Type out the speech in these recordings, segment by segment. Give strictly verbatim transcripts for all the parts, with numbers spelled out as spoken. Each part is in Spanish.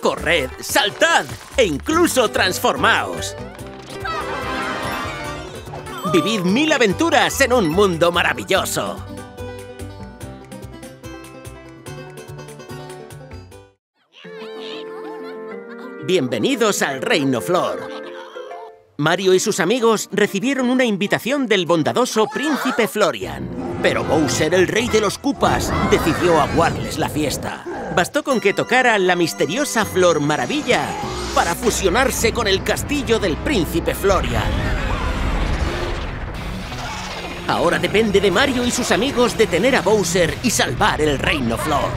corred, saltad e incluso transformaos. Vivid mil aventuras en un mundo maravilloso. Bienvenidos al Reino Flor. Mario y sus amigos recibieron una invitación del bondadoso Príncipe Florian. Pero Bowser, el rey de los Koopas, decidió aguarles la fiesta. Bastó con que tocara la misteriosa Flor Maravilla para fusionarse con el castillo del Príncipe Florian. Ahora depende de Mario y sus amigos detener a Bowser y salvar el Reino Flor.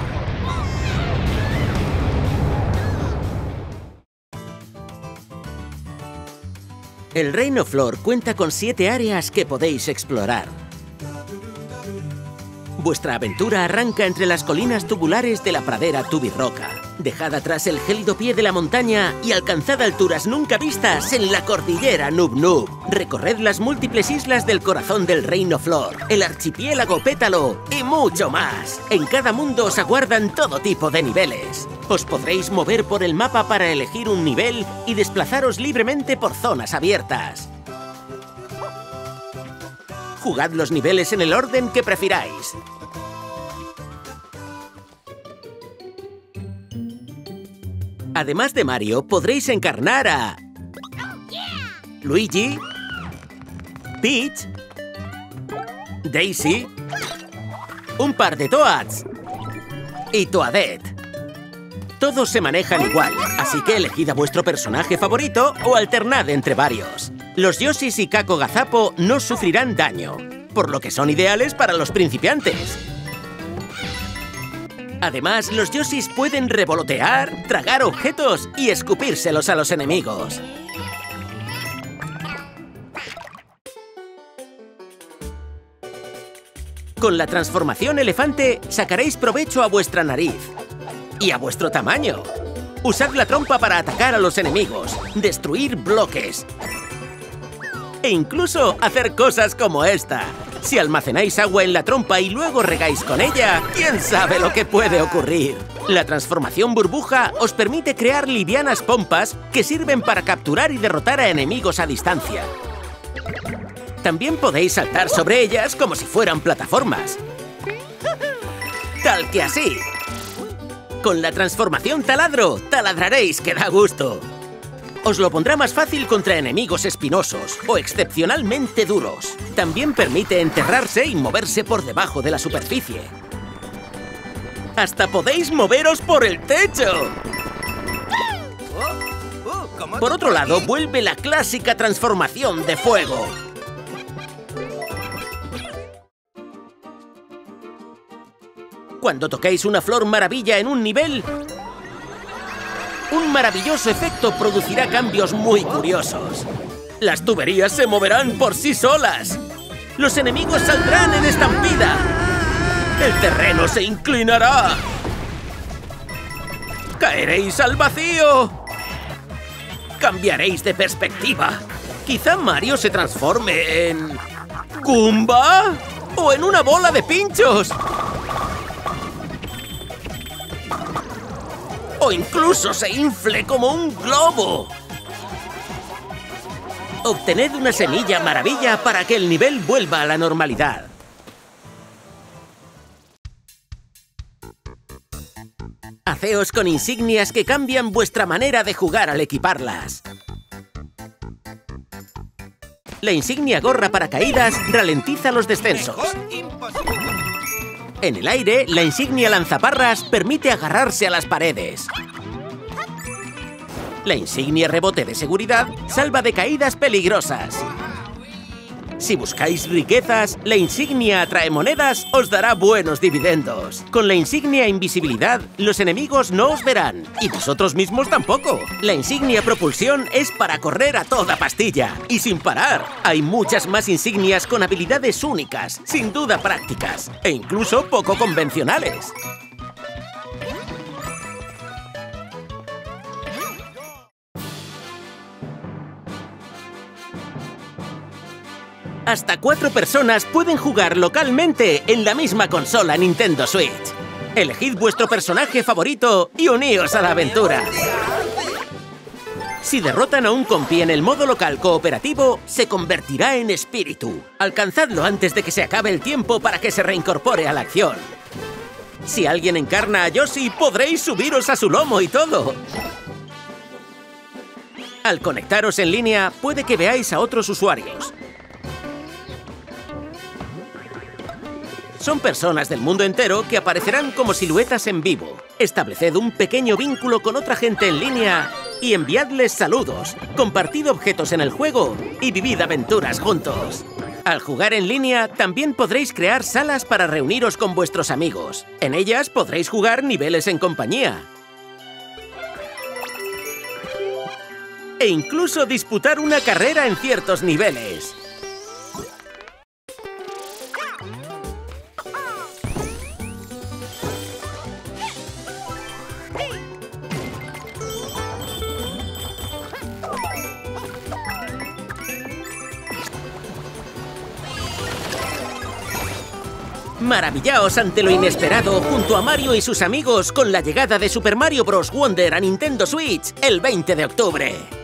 El Reino Flor cuenta con siete áreas que podéis explorar. Vuestra aventura arranca entre las colinas tubulares de la pradera Tubirroca. Dejad atrás el gélido pie de la montaña y alcanzad alturas nunca vistas en la cordillera Nub Nub. Recorred las múltiples islas del corazón del Reino Flor, el archipiélago Pétalo y mucho más. En cada mundo os aguardan todo tipo de niveles. Os podréis mover por el mapa para elegir un nivel y desplazaros libremente por zonas abiertas. Jugad los niveles en el orden que prefiráis. Además de Mario, podréis encarnar a Luigi, Peach, Daisy, un par de Toads y Toadette. Todos se manejan igual, así que elegid a vuestro personaje favorito o alternad entre varios. Los Yoshis y Kako Gazapo no sufrirán daño, por lo que son ideales para los principiantes. Además, los Yoshis pueden revolotear, tragar objetos y escupírselos a los enemigos. Con la transformación elefante, sacaréis provecho a vuestra nariz y a vuestro tamaño. Usad la trompa para atacar a los enemigos, destruir bloques e incluso hacer cosas como esta. Si almacenáis agua en la trompa y luego regáis con ella, ¿quién sabe lo que puede ocurrir? La transformación burbuja os permite crear livianas pompas que sirven para capturar y derrotar a enemigos a distancia. También podéis saltar sobre ellas como si fueran plataformas. Tal que así. Con la transformación taladro, taladraréis que da gusto. Os lo pondrá más fácil contra enemigos espinosos o excepcionalmente duros. También permite enterrarse y moverse por debajo de la superficie. ¡Hasta podéis moveros por el techo! Por otro lado, vuelve la clásica transformación de fuego. Cuando toquéis una Flor Maravilla en un nivel, un maravilloso efecto producirá cambios muy curiosos. Las tuberías se moverán por sí solas. Los enemigos saldrán en estampida. El terreno se inclinará. Caeréis al vacío. Cambiaréis de perspectiva. Quizá Mario se transforme en Goomba o en una bola de pinchos. O incluso se infle como un globo. Obtened una semilla maravilla para que el nivel vuelva a la normalidad. Haceos con insignias que cambian vuestra manera de jugar al equiparlas. La insignia gorra paracaídas ralentiza los descensos. En el aire, la insignia lanzaparras permite agarrarse a las paredes. La insignia rebote de seguridad salva de caídas peligrosas. Si buscáis riquezas, la insignia atrae monedas os dará buenos dividendos. Con la insignia invisibilidad, los enemigos no os verán y vosotros mismos tampoco. La insignia propulsión es para correr a toda pastilla y sin parar. Hay muchas más insignias con habilidades únicas, sin duda prácticas e incluso poco convencionales. Hasta cuatro personas pueden jugar localmente en la misma consola Nintendo Switch. Elegid vuestro personaje favorito y uníos a la aventura. Si derrotan a un compí en el modo local cooperativo, se convertirá en espíritu. Alcanzadlo antes de que se acabe el tiempo para que se reincorpore a la acción. Si alguien encarna a Yoshi, podréis subiros a su lomo y todo. Al conectaros en línea, puede que veáis a otros usuarios. Son personas del mundo entero que aparecerán como siluetas en vivo. Estableced un pequeño vínculo con otra gente en línea y enviadles saludos, compartid objetos en el juego y vivid aventuras juntos. Al jugar en línea, también podréis crear salas para reuniros con vuestros amigos. En ellas podréis jugar niveles en compañía. E incluso disputar una carrera en ciertos niveles. Maravillaos ante lo inesperado junto a Mario y sus amigos con la llegada de Super Mario Bros. Wonder a Nintendo Switch el veinte de octubre.